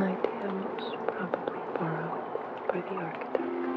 an idea which probably borrowed by the architect.